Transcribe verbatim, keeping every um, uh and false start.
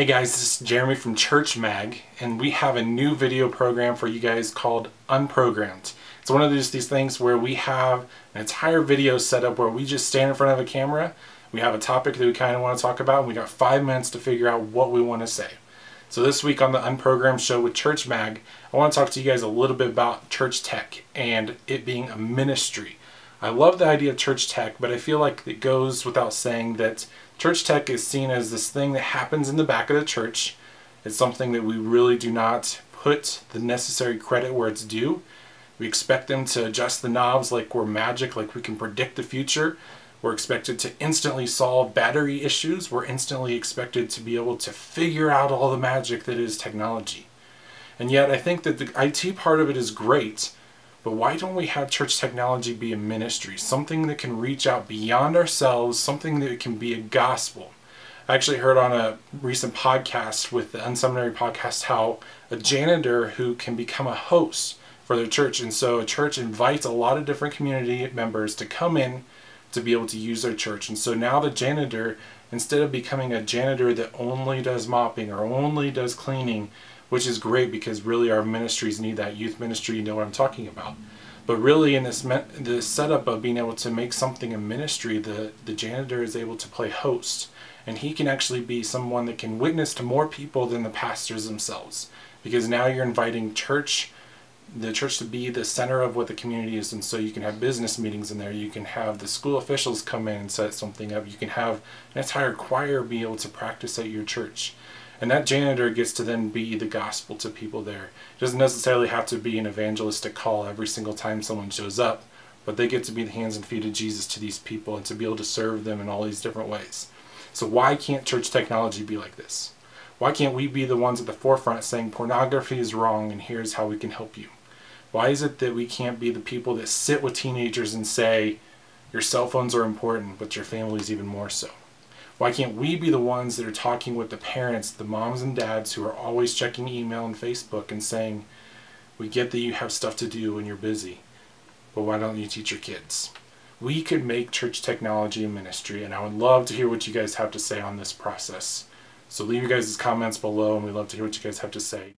Hey guys, this is Jeremy from Church Mag, and we have a new video program for you guys called Unprogrammed. It's one of these, these things where we have an entire video set up where we just stand in front of a camera, we have a topic that we kind of want to talk about, and we got five minutes to figure out what we want to say. So this week on the Unprogrammed show with Church Mag, I want to talk to you guys a little bit about church tech and it being a ministry. I love the idea of church tech, but I feel like it goes without saying that church tech is seen as this thing that happens in the back of the church. It's something that we really do not put the necessary credit where it's due. We expect them to adjust the knobs like we're magic, like we can predict the future. We're expected to instantly solve battery issues. We're instantly expected to be able to figure out all the magic that is technology. And yet I think that the I T part of it is great, but why don't we have church technology be a ministry? Something that can reach out beyond ourselves, something that can be a gospel. I actually heard on a recent podcast with the Unseminary podcast how a janitor who can become a host for their church. And so a church invites a lot of different community members to come in to be able to use their church. And so now the janitor, instead of becoming a janitor that only does mopping or only does cleaning, which is great because really our ministries need that. Youth ministry, you know what I'm talking about. But really in this the setup of being able to make something a ministry, the, the janitor is able to play host. And he can actually be someone that can witness to more people than the pastors themselves. Because now you're inviting church, the church to be the center of what the community is. And so you can have business meetings in there. You can have the school officials come in and set something up. You can have an entire choir be able to practice at your church. And that janitor gets to then be the gospel to people there. It doesn't necessarily have to be an evangelistic call every single time someone shows up, but they get to be the hands and feet of Jesus to these people and to be able to serve them in all these different ways. So why can't church technology be like this? Why can't we be the ones at the forefront saying pornography is wrong and here's how we can help you? Why is it that we can't be the people that sit with teenagers and say, your cell phones are important, but your family's even more so? Why can't we be the ones that are talking with the parents, the moms and dads who are always checking email and Facebook and saying, we get that you have stuff to do when you're busy, but why don't you teach your kids? We could make church technology a ministry, and I would love to hear what you guys have to say on this process. So leave your guys' comments below, and we'd love to hear what you guys have to say.